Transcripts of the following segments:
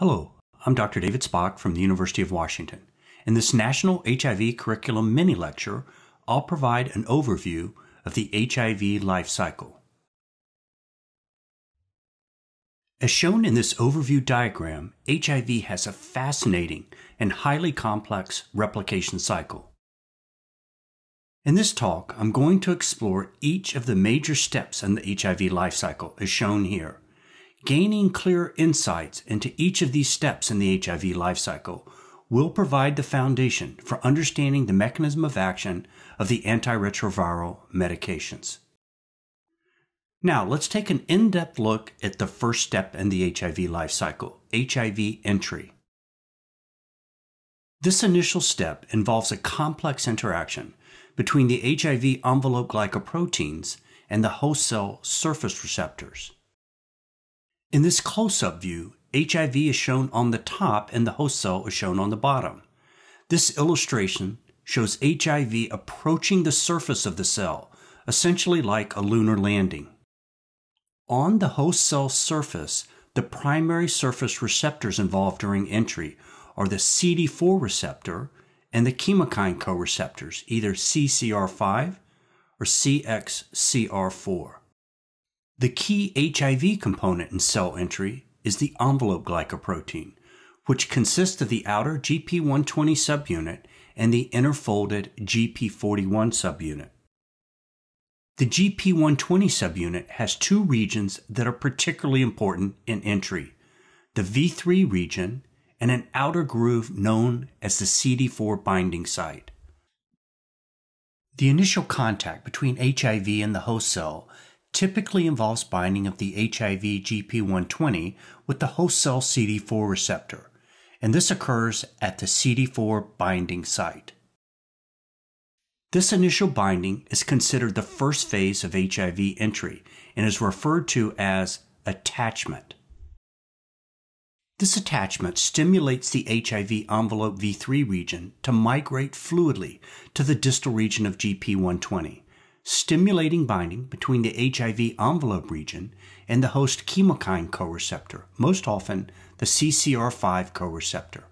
Hello, I'm Dr. David Spach from the University of Washington. In this National HIV Curriculum mini-lecture, I'll provide an overview of the HIV life cycle. As shown in this overview diagram, HIV has a fascinating and highly complex replication cycle. In this talk, I'm going to explore each of the major steps in the HIV life cycle, as shown here. Gaining clear insights into each of these steps in the HIV life cycle will provide the foundation for understanding the mechanism of action of the antiretroviral medications. Now, let's take an in-depth look at the first step in the HIV life cycle, HIV entry. This initial step involves a complex interaction between the HIV envelope glycoproteins and the host cell surface receptors. In this close-up view, HIV is shown on the top and the host cell is shown on the bottom. This illustration shows HIV approaching the surface of the cell, essentially like a lunar landing. On the host cell surface, the primary surface receptors involved during entry are the CD4 receptor and the chemokine coreceptors, either CCR5 or CXCR4. The key HIV component in cell entry is the envelope glycoprotein, which consists of the outer GP120 subunit and the inner folded GP41 subunit. The GP120 subunit has two regions that are particularly important in entry, the V3 region and an outer groove known as the CD4 binding site. The initial contact between HIV and the host cell typically involves binding of the HIV GP120 with the host cell CD4 receptor, and this occurs at the CD4 binding site. This initial binding is considered the first phase of HIV entry and is referred to as attachment. This attachment stimulates the HIV envelope V3 region to migrate fluidly to the distal region of GP120, stimulating binding between the HIV envelope region and the host chemokine coreceptor, most often the CCR5 coreceptor.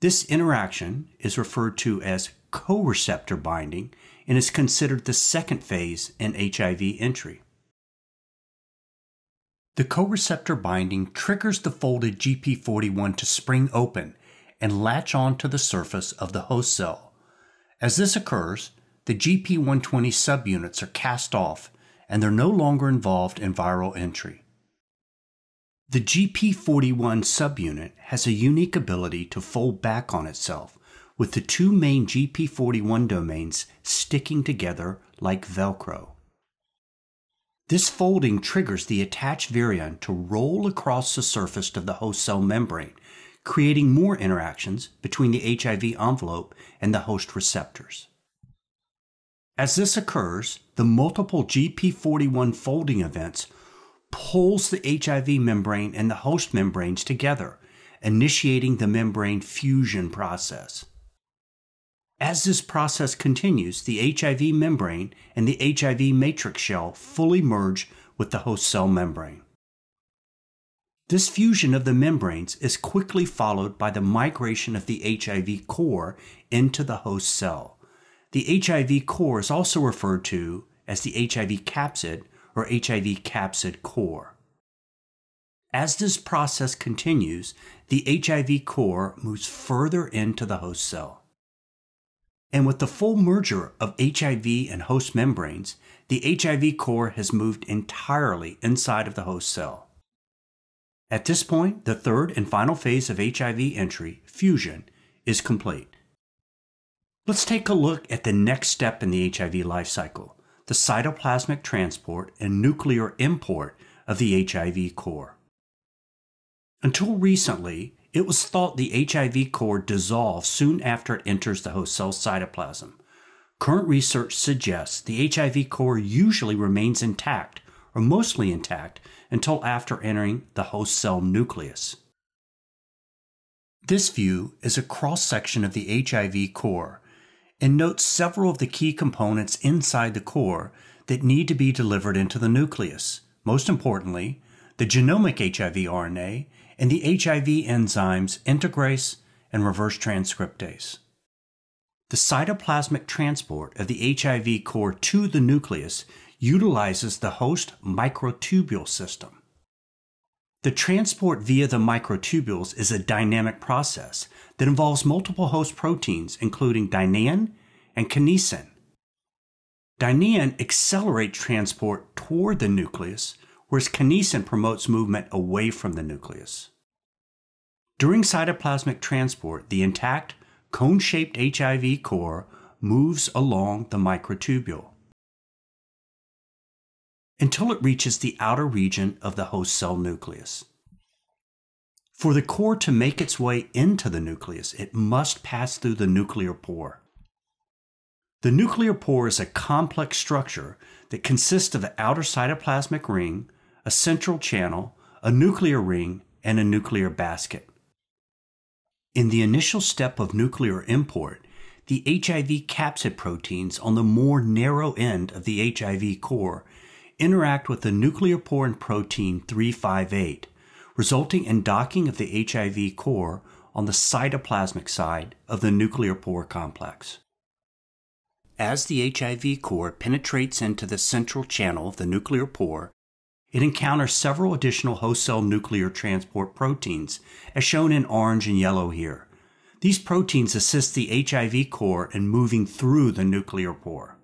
This interaction is referred to as coreceptor binding and is considered the second phase in HIV entry. The coreceptor binding triggers the folded GP41 to spring open and latch onto the surface of the host cell. As this occurs, the GP120 subunits are cast off and they're no longer involved in viral entry. The GP41 subunit has a unique ability to fold back on itself, with the two main GP41 domains sticking together like Velcro. This folding triggers the attached virion to roll across the surface of the host cell membrane, creating more interactions between the HIV envelope and the host receptors. As this occurs, the multiple GP41 folding events pulls the HIV membrane and the host membranes together, initiating the membrane fusion process. As this process continues, the HIV membrane and the HIV matrix shell fully merge with the host cell membrane. This fusion of the membranes is quickly followed by the migration of the HIV core into the host cell. The HIV core is also referred to as the HIV capsid or HIV capsid core. As this process continues, the HIV core moves further into the host cell. And with the full merger of HIV and host membranes, the HIV core has moved entirely inside of the host cell. At this point, the third and final phase of HIV entry, fusion, is complete. Let's take a look at the next step in the HIV life cycle, the cytoplasmic transport and nuclear import of the HIV core. Until recently, it was thought the HIV core dissolves soon after it enters the host cell cytoplasm. Current research suggests the HIV core usually remains intact, or mostly intact, until after entering the host cell nucleus. This view is a cross-section of the HIV core, and notes several of the key components inside the core that need to be delivered into the nucleus, most importantly, the genomic HIV RNA and the HIV enzymes integrase and reverse transcriptase. The cytoplasmic transport of the HIV core to the nucleus utilizes the host microtubule system. The transport via the microtubules is a dynamic process that involves multiple host proteins, including dynein and kinesin. Dynein accelerates transport toward the nucleus, whereas kinesin promotes movement away from the nucleus. During cytoplasmic transport, the intact, cone-shaped HIV core moves along the microtubule until it reaches the outer region of the host cell nucleus. For the core to make its way into the nucleus, it must pass through the nuclear pore. The nuclear pore is a complex structure that consists of an outer cytoplasmic ring, a central channel, a nuclear ring, and a nuclear basket. In the initial step of nuclear import, the HIV capsid proteins on the more narrow end of the HIV core interact with the nucleoporin protein 358, resulting in docking of the HIV core on the cytoplasmic side of the nuclear pore complex. As the HIV core penetrates into the central channel of the nuclear pore, it encounters several additional host cell nuclear transport proteins, as shown in orange and yellow here. These proteins assist the HIV core in moving through the nuclear pore.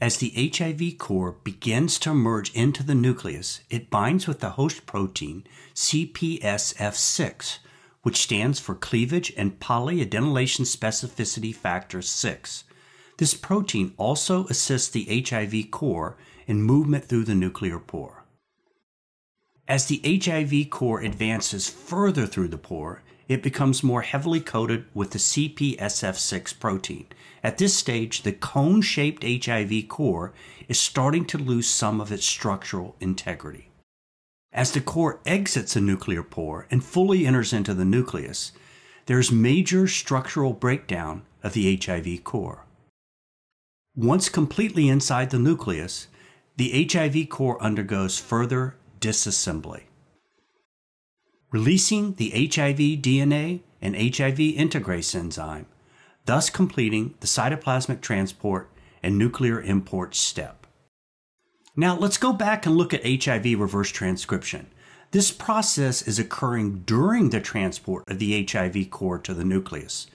As the HIV core begins to emerge into the nucleus, it binds with the host protein CPSF6, which stands for Cleavage and Polyadenylation Specificity Factor 6. This protein also assists the HIV core in movement through the nuclear pore. As the HIV core advances further through the pore, it becomes more heavily coated with the CPSF6 protein. At this stage, the cone-shaped HIV core is starting to lose some of its structural integrity. As the core exits the nuclear pore and fully enters into the nucleus, there is major structural breakdown of the HIV core. Once completely inside the nucleus, the HIV core undergoes further disassembly, releasing the HIV DNA and HIV integrase enzyme, thus completing the cytoplasmic transport and nuclear import step. Now let's go back and look at HIV reverse transcription. This process is occurring during the transport of the HIV core to the nucleus.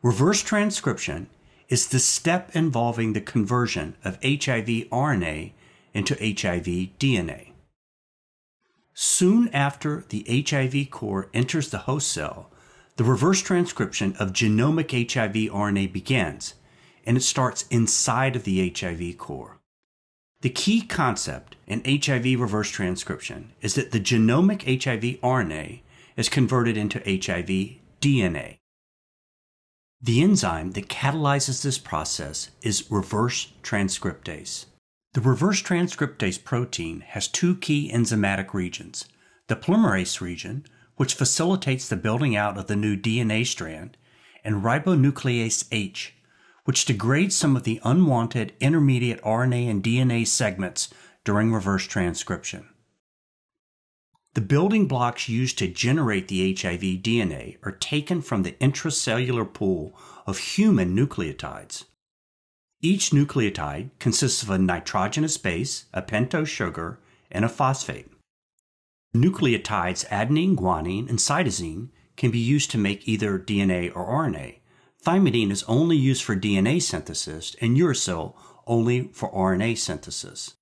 Reverse transcription is the step involving the conversion of HIV RNA into HIV DNA. Soon after the HIV core enters the host cell, the reverse transcription of genomic HIV RNA begins, and it starts inside of the HIV core. The key concept in HIV reverse transcription is that the genomic HIV RNA is converted into HIV DNA. The enzyme that catalyzes this process is reverse transcriptase. The reverse transcriptase protein has two key enzymatic regions, the polymerase region, which facilitates the building out of the new DNA strand, and ribonuclease H, which degrades some of the unwanted intermediate RNA and DNA segments during reverse transcription. The building blocks used to generate the HIV DNA are taken from the intracellular pool of human nucleotides. Each nucleotide consists of a nitrogenous base, a pentose sugar, and a phosphate. Nucleotides adenine, guanine, and cytosine can be used to make either DNA or RNA. Thymidine is only used for DNA synthesis, and uracil only for RNA synthesis.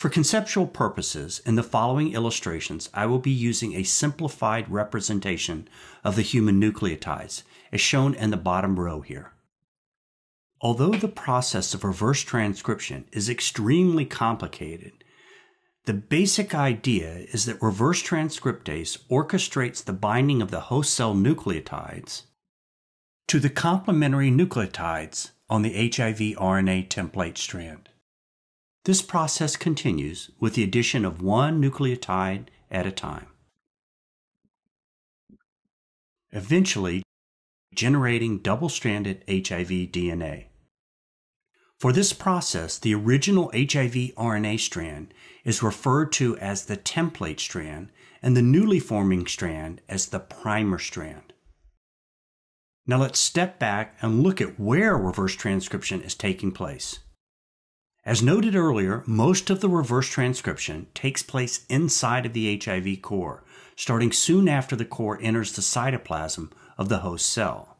For conceptual purposes, in the following illustrations, I will be using a simplified representation of the human nucleotides, as shown in the bottom row here. Although the process of reverse transcription is extremely complicated, the basic idea is that reverse transcriptase orchestrates the binding of the host cell nucleotides to the complementary nucleotides on the HIV RNA template strand. This process continues with the addition of one nucleotide at a time, eventually generating double-stranded HIV DNA. For this process, the original HIV RNA strand is referred to as the template strand and the newly forming strand as the primer strand. Now let's step back and look at where reverse transcription is taking place. As noted earlier, most of the reverse transcription takes place inside of the HIV core, starting soon after the core enters the cytoplasm of the host cell.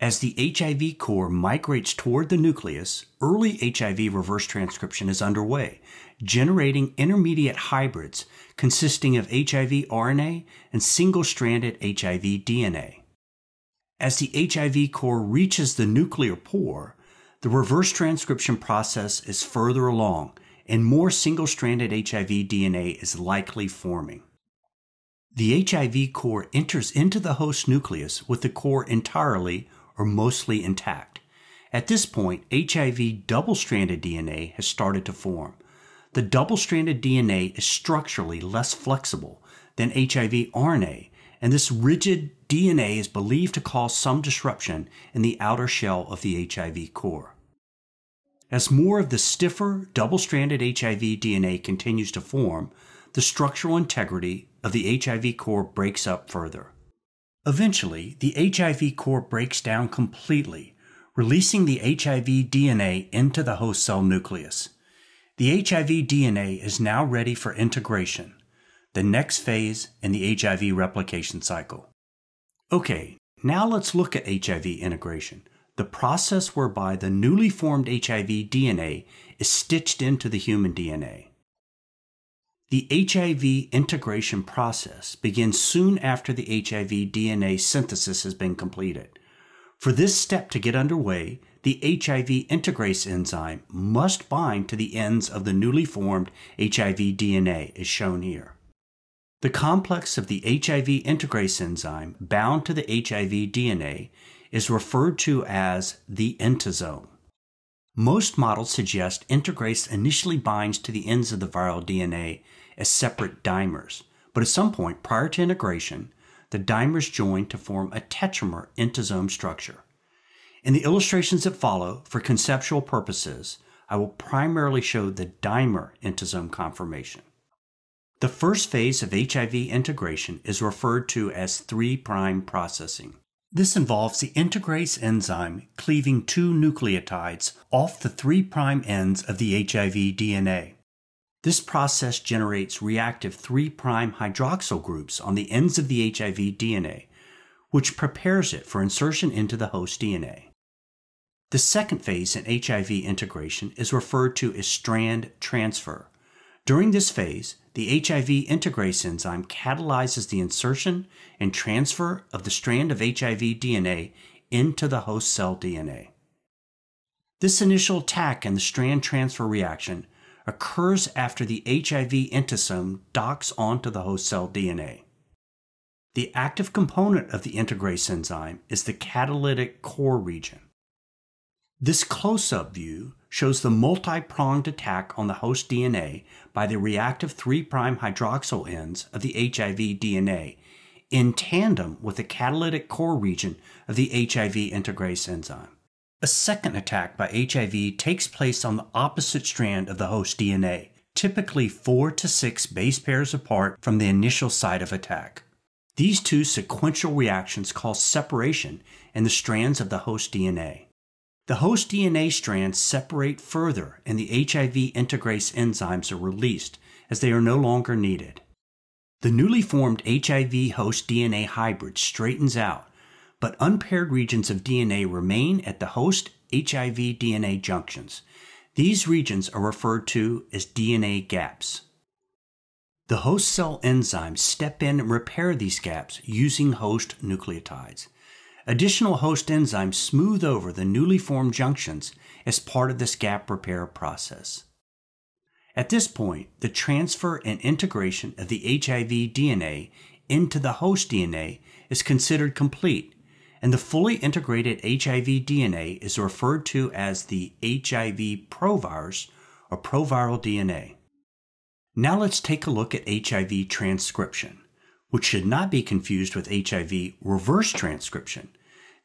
As the HIV core migrates toward the nucleus, early HIV reverse transcription is underway, generating intermediate hybrids consisting of HIV RNA and single-stranded HIV DNA. As the HIV core reaches the nucleopore, the reverse transcription process is further along, and more single-stranded HIV DNA is likely forming. The HIV core enters into the host nucleus with the core entirely or mostly intact. At this point, HIV double-stranded DNA has started to form. The double-stranded DNA is structurally less flexible than HIV RNA, and this rigid DNA is believed to cause some disruption in the outer shell of the HIV core. As more of the stiffer, double-stranded HIV DNA continues to form, the structural integrity of the HIV core breaks up further. Eventually, the HIV core breaks down completely, releasing the HIV DNA into the host cell nucleus. The HIV DNA is now ready for integration, the next phase in the HIV replication cycle. Okay, now let's look at HIV integration, the process whereby the newly formed HIV DNA is stitched into the human DNA. The HIV integration process begins soon after the HIV DNA synthesis has been completed. For this step to get underway, the HIV integrase enzyme must bind to the ends of the newly formed HIV DNA, as shown here. The complex of the HIV integrase enzyme bound to the HIV DNA is referred to as the intasome. Most models suggest integrase initially binds to the ends of the viral DNA as separate dimers, but at some point prior to integration, the dimers join to form a tetramer intasome structure. In the illustrations that follow, for conceptual purposes, I will primarily show the dimer intasome conformation. The first phase of HIV integration is referred to as 3' processing. This involves the integrase enzyme cleaving two nucleotides off the 3' ends of the HIV DNA. This process generates reactive 3' hydroxyl groups on the ends of the HIV DNA, which prepares it for insertion into the host DNA. The second phase in HIV integration is referred to as strand transfer. During this phase, the HIV integrase enzyme catalyzes the insertion and transfer of the strand of HIV DNA into the host cell DNA. This initial attack in the strand transfer reaction occurs after the HIV intasome docks onto the host cell DNA. The active component of the integrase enzyme is the catalytic core region. This close-up view shows the multi-pronged attack on the host DNA by the reactive 3' hydroxyl ends of the HIV DNA in tandem with the catalytic core region of the HIV integrase enzyme. A second attack by HIV takes place on the opposite strand of the host DNA, typically 4 to 6 base pairs apart from the initial site of attack. These two sequential reactions cause separation in the strands of the host DNA. The host DNA strands separate further and the HIV integrase enzymes are released as they are no longer needed. The newly formed HIV host DNA hybrid straightens out, but unpaired regions of DNA remain at the host HIV DNA junctions. These regions are referred to as DNA gaps. The host cell enzymes step in and repair these gaps using host nucleotides. Additional host enzymes smooth over the newly formed junctions as part of this gap repair process. At this point, the transfer and integration of the HIV DNA into the host DNA is considered complete, and the fully integrated HIV DNA is referred to as the HIV provirus or proviral DNA. Now let's take a look at HIV transcription, which should not be confused with HIV reverse transcription.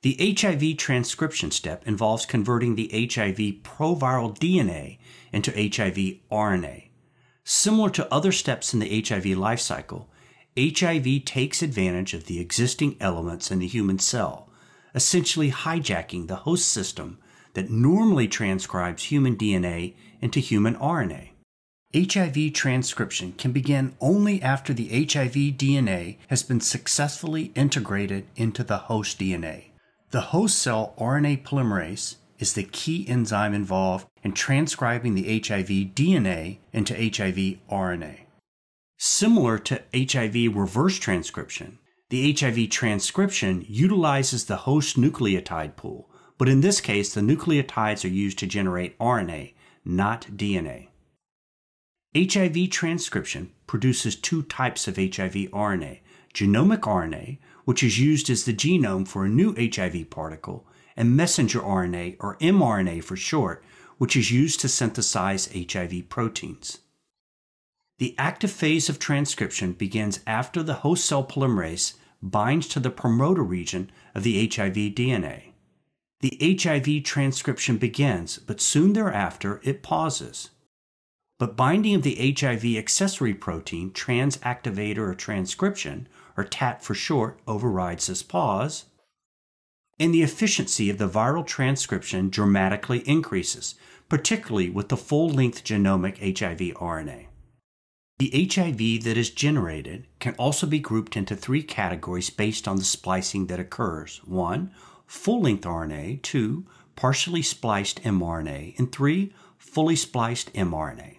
The HIV transcription step involves converting the HIV proviral DNA into HIV RNA. Similar to other steps in the HIV life cycle, HIV takes advantage of the existing elements in the human cell, essentially hijacking the host system that normally transcribes human DNA into human RNA. HIV transcription can begin only after the HIV DNA has been successfully integrated into the host DNA. The host cell RNA polymerase is the key enzyme involved in transcribing the HIV DNA into HIV RNA. Similar to HIV reverse transcription, the HIV transcription utilizes the host nucleotide pool, but in this case, the nucleotides are used to generate RNA, not DNA. HIV transcription produces two types of HIV RNA, genomic RNA, which is used as the genome for a new HIV particle, and messenger RNA, or mRNA for short, which is used to synthesize HIV proteins. The active phase of transcription begins after the host cell polymerase binds to the promoter region of the HIV DNA. The HIV transcription begins, but soon thereafter it pauses. But binding of the HIV accessory protein, transactivator of transcription, or Tat for short, overrides this pause, and the efficiency of the viral transcription dramatically increases, particularly with the full-length genomic HIV RNA. The HIV that is generated can also be grouped into three categories based on the splicing that occurs. 1. Full-length RNA. 2. Partially spliced mRNA. And 3. Fully spliced mRNA.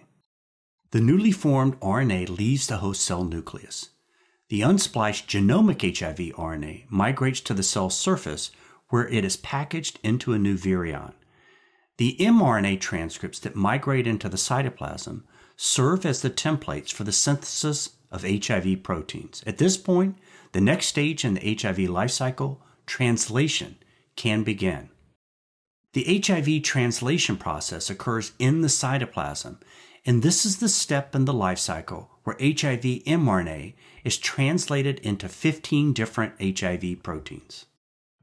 The newly formed RNA leaves the host cell nucleus. The unspliced genomic HIV RNA migrates to the cell surface where it is packaged into a new virion. The mRNA transcripts that migrate into the cytoplasm serve as the templates for the synthesis of HIV proteins. At this point, the next stage in the HIV life cycle, translation, can begin. The HIV translation process occurs in the cytoplasm, and this is the step in the life cycle where HIV mRNA is translated into 15 different HIV proteins.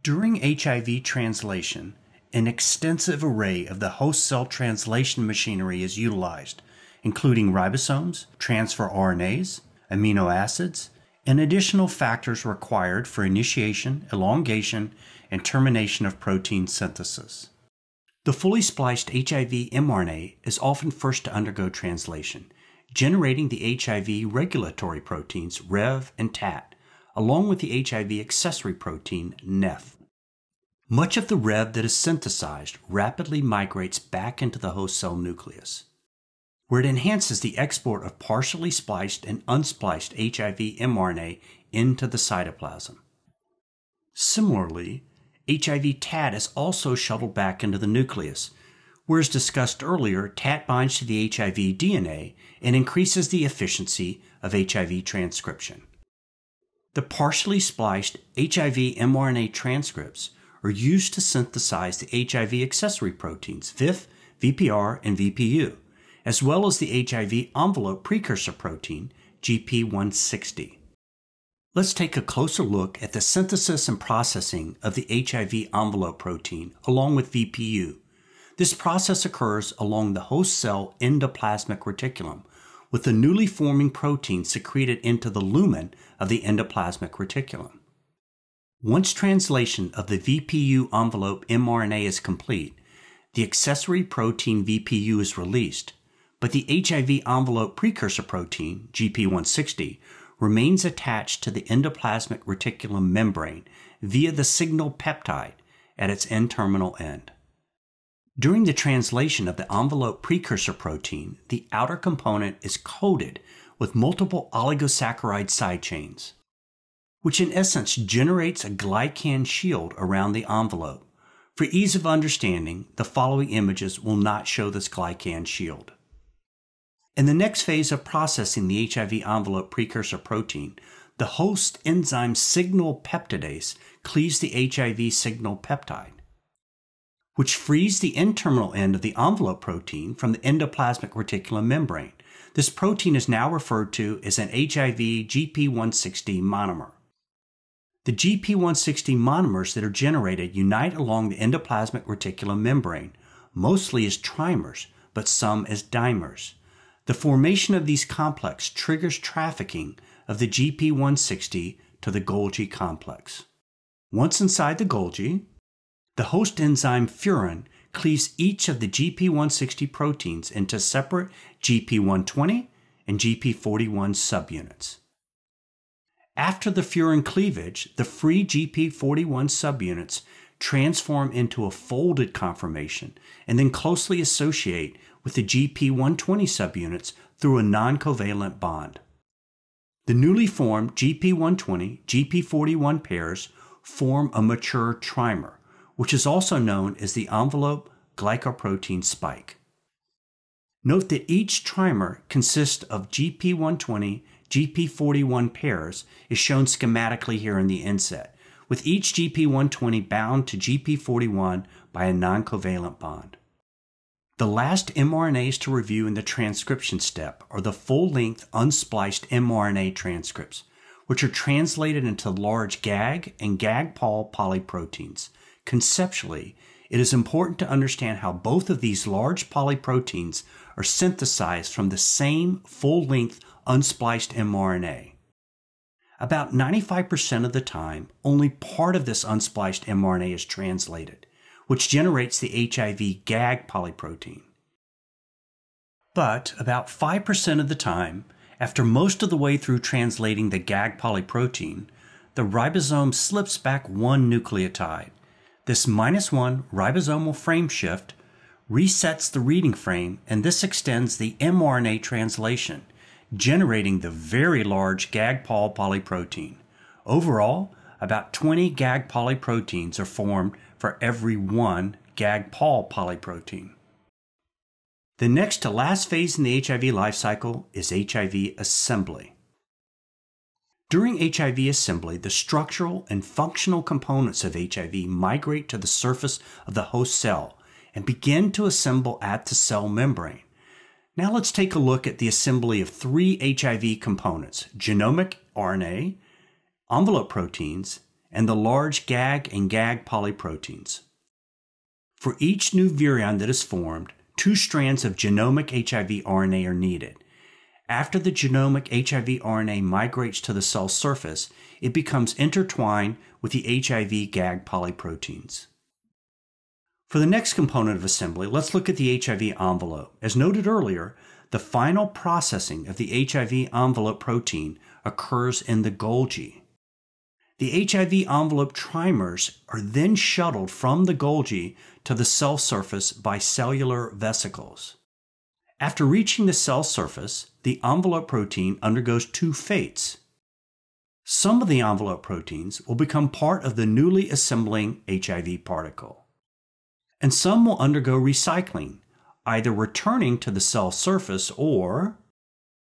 During HIV translation, an extensive array of the host cell translation machinery is utilized, including ribosomes, transfer RNAs, amino acids, and additional factors required for initiation, elongation, and termination of protein synthesis. The fully spliced HIV mRNA is often first to undergo translation, generating the HIV regulatory proteins Rev and Tat, along with the HIV accessory protein Nef. Much of the Rev that is synthesized rapidly migrates back into the host cell nucleus, where it enhances the export of partially spliced and unspliced HIV mRNA into the cytoplasm. Similarly, HIV Tat is also shuttled back into the nucleus. Whereas discussed earlier, Tat binds to the HIV DNA and increases the efficiency of HIV transcription. The partially spliced HIV mRNA transcripts are used to synthesize the HIV accessory proteins Vif, Vpr, and Vpu, as well as the HIV envelope precursor protein GP160. Let's take a closer look at the synthesis and processing of the HIV envelope protein along with Vpu. This process occurs along the host cell endoplasmic reticulum, with the newly forming protein secreted into the lumen of the endoplasmic reticulum. Once translation of the Vpu envelope mRNA is complete, the accessory protein Vpu is released, but the HIV envelope precursor protein, GP160, remains attached to the endoplasmic reticulum membrane via the signal peptide at its N-terminal end. During the translation of the envelope precursor protein, the outer component is coated with multiple oligosaccharide side chains, which in essence generates a glycan shield around the envelope. For ease of understanding, the following images will not show this glycan shield. In the next phase of processing the HIV envelope precursor protein, the host enzyme signal peptidase cleaves the HIV signal peptide, which frees the N-terminal end of the envelope protein from the endoplasmic reticulum membrane. This protein is now referred to as an HIV GP160 monomer. The GP160 monomers that are generated unite along the endoplasmic reticulum membrane, mostly as trimers, but some as dimers. The formation of these complexes triggers trafficking of the GP160 to the Golgi complex. Once inside the Golgi, the host enzyme furin cleaves each of the GP160 proteins into separate GP120 and GP41 subunits. After the furin cleavage, the free GP41 subunits transform into a folded conformation and then closely associate with the GP120 subunits through a non-covalent bond. The newly formed GP120-GP41 pairs form a mature trimer, which is also known as the envelope glycoprotein spike. Note that each trimer consists of GP120 GP41 pairs is shown schematically here in the inset, with each GP120 bound to GP41 by a non-covalent bond. The last mRNAs to review in the transcription step are the full-length unspliced mRNA transcripts, which are translated into large GAG and GAG-Pol polyproteins. Conceptually, it is important to understand how both of these large polyproteins are synthesized from the same full-length unspliced mRNA. About 95% of the time, only part of this unspliced mRNA is translated, which generates the HIV GAG polyprotein. But about 5% of the time, after most of the way through translating the GAG polyprotein, the ribosome slips back one nucleotide. This -1 ribosomal frame shift resets the reading frame, and this extends the mRNA translation, generating the very large GAG-Pol polyprotein. Overall, about 20 GAG polyproteins are formed for every one GAG-Pol polyprotein. The next to last phase in the HIV life cycle is HIV assembly. During HIV assembly, the structural and functional components of HIV migrate to the surface of the host cell and begin to assemble at the cell membrane. Now let's take a look at the assembly of three HIV components: genomic RNA, envelope proteins, and the large GAG and GAG polyproteins. For each new virion that is formed, two strands of genomic HIV RNA are needed. After the genomic HIV RNA migrates to the cell surface, it becomes intertwined with the HIV GAG polyproteins. For the next component of assembly, let's look at the HIV envelope. As noted earlier, the final processing of the HIV envelope protein occurs in the Golgi. The HIV envelope trimers are then shuttled from the Golgi to the cell surface by cellular vesicles. After reaching the cell surface, the envelope protein undergoes two fates. Some of the envelope proteins will become part of the newly assembling HIV particle, and some will undergo recycling, either returning to the cell surface or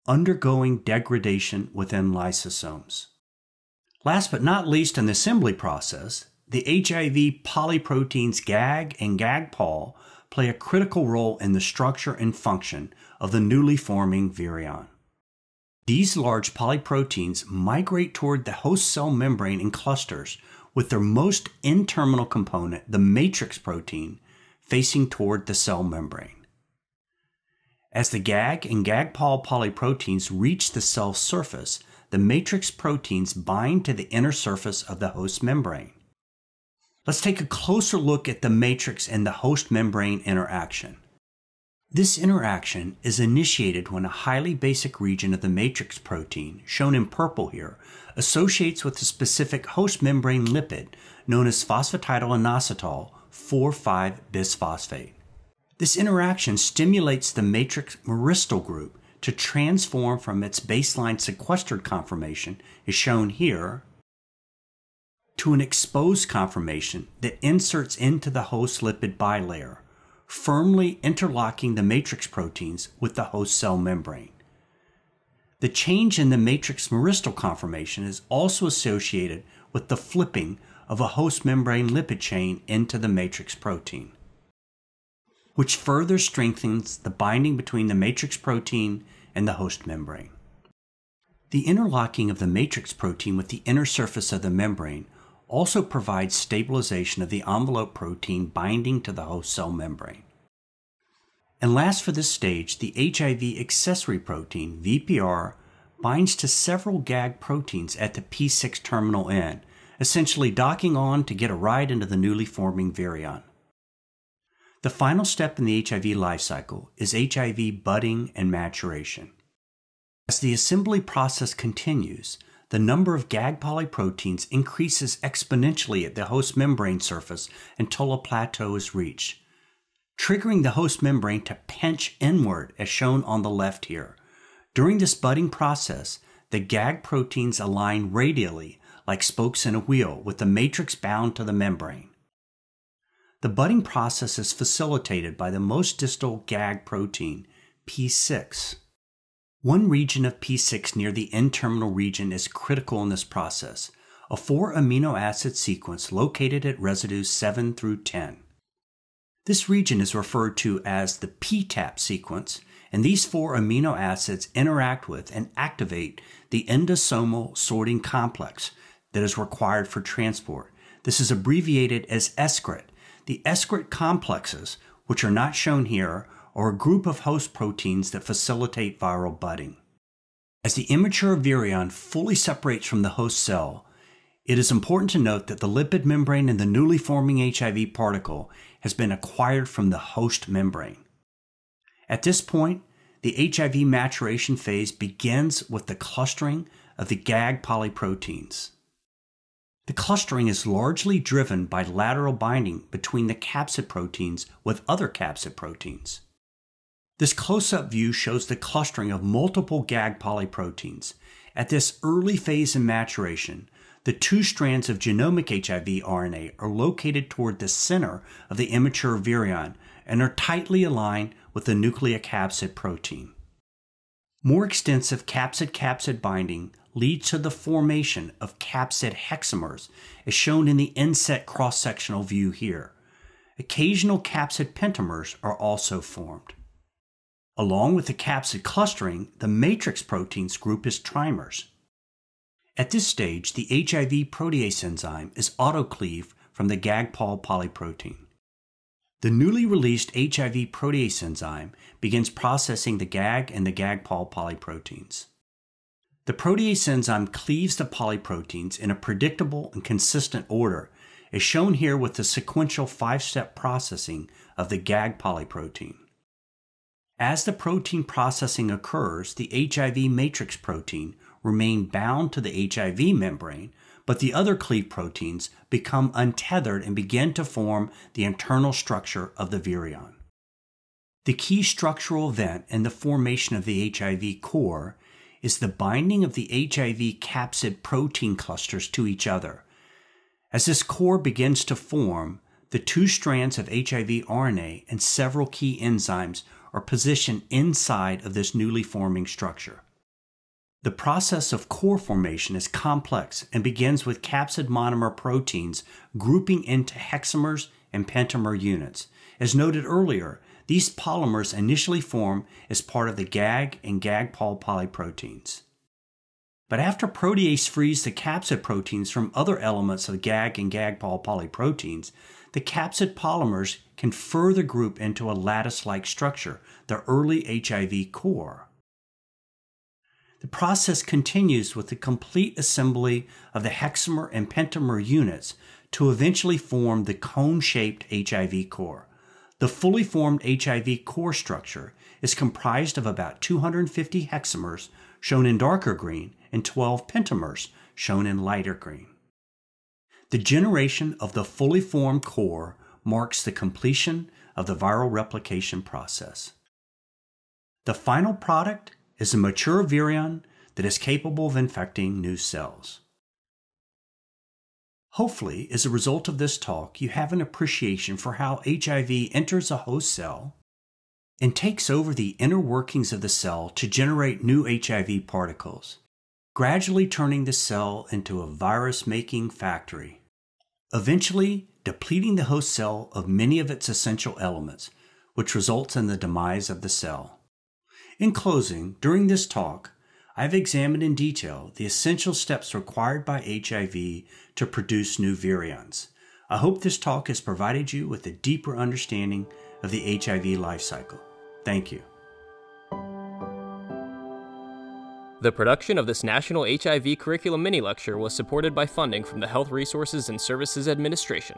undergoing degradation within lysosomes. Last but not least in the assembly process, the HIV polyproteins GAG and GAG-Pol play a critical role in the structure and function of the newly forming virion. These large polyproteins migrate toward the host cell membrane in clusters, with their most N-terminal component, the matrix protein, facing toward the cell membrane. As the GAG and GAG-Pol polyproteins reach the cell surface, the matrix proteins bind to the inner surface of the host membrane. Let's take a closer look at the matrix and the host membrane interaction. This interaction is initiated when a highly basic region of the matrix protein, shown in purple here, associates with a specific host membrane lipid known as phosphatidylinositol 4,5-bisphosphate. This interaction stimulates the matrix myristal group to transform from its baseline sequestered conformation, as shown here, to an exposed conformation that inserts into the host lipid bilayer, firmly interlocking the matrix proteins with the host cell membrane. The change in the matrix myristal conformation is also associated with the flipping of a host membrane lipid chain into the matrix protein, which further strengthens the binding between the matrix protein and the host membrane. The interlocking of the matrix protein with the inner surface of the membrane also provides stabilization of the envelope protein binding to the host cell membrane. And last for this stage, the HIV accessory protein, Vpr, binds to several GAG proteins at the P6 terminal end, essentially docking on to get a ride into the newly forming virion. The final step in the HIV life cycle is HIV budding and maturation. As the assembly process continues, the number of GAG polyproteins increases exponentially at the host membrane surface until a plateau is reached, triggering the host membrane to pinch inward as shown on the left here. During this budding process, the GAG proteins align radially like spokes in a wheel with the matrix bound to the membrane. The budding process is facilitated by the most distal GAG protein, P6. One region of P6 near the N-terminal region is critical in this process, a 4-amino acid sequence located at residues 7 through 10. This region is referred to as the PTAP sequence, and these 4 amino acids interact with and activate the intasomal sorting complex that is required for transport. This is abbreviated as ESCRT. The ESCRT complexes, which are not shown here, or a group of host proteins that facilitate viral budding. As the immature virion fully separates from the host cell, it is important to note that the lipid membrane in the newly forming HIV particle has been acquired from the host membrane. At this point, the HIV maturation phase begins with the clustering of the GAG polyproteins. The clustering is largely driven by lateral binding between the capsid proteins with other capsid proteins. This close-up view shows the clustering of multiple GAG polyproteins. At this early phase in maturation, the 2 strands of genomic HIV RNA are located toward the center of the immature virion and are tightly aligned with the nucleocapsid protein. More extensive capsid-capsid binding leads to the formation of capsid hexamers, as shown in the inset cross-sectional view here. Occasional capsid pentamers are also formed. Along with the capsid clustering, the matrix proteins group is trimers. At this stage, the HIV protease enzyme is autocleaved from the GAG-Pol polyprotein. The newly released HIV protease enzyme begins processing the GAG and the GAG-Pol polyproteins. The protease enzyme cleaves the polyproteins in a predictable and consistent order, as shown here with the sequential 5-step processing of the GAG polyprotein. As the protein processing occurs, the HIV matrix protein remains bound to the HIV membrane, but the other cleaved proteins become untethered and begin to form the internal structure of the virion. The key structural event in the formation of the HIV core is the binding of the HIV capsid protein clusters to each other. As this core begins to form, the 2 strands of HIV RNA and several key enzymes are positioned inside of this newly forming structure. The process of core formation is complex and begins with capsid monomer proteins grouping into hexamers and pentamer units. As noted earlier, these polymers initially form as part of the GAG and GAG-Pol polyproteins. But after protease frees the capsid proteins from other elements of GAG and GAG-Pol polyproteins, the capsid polymers can further group into a lattice-like structure, the early HIV core. The process continues with the complete assembly of the hexamer and pentamer units to eventually form the cone-shaped HIV core. The fully formed HIV core structure is comprised of about 250 hexamers, shown in darker green, and 12 pentamers, shown in lighter green. The generation of the fully formed core marks the completion of the viral replication process. The final product is a mature virion that is capable of infecting new cells. Hopefully, as a result of this talk, you have an appreciation for how HIV enters a host cell and takes over the inner workings of the cell to generate new HIV particles, gradually turning the cell into a virus-making factory, eventually depleting the host cell of many of its essential elements, which results in the demise of the cell. In closing, during this talk, I've examined in detail the essential steps required by HIV to produce new virions. I hope this talk has provided you with a deeper understanding of the HIV lifecycle. Thank you. The production of this National HIV Curriculum mini-lecture was supported by funding from the Health Resources and Services Administration.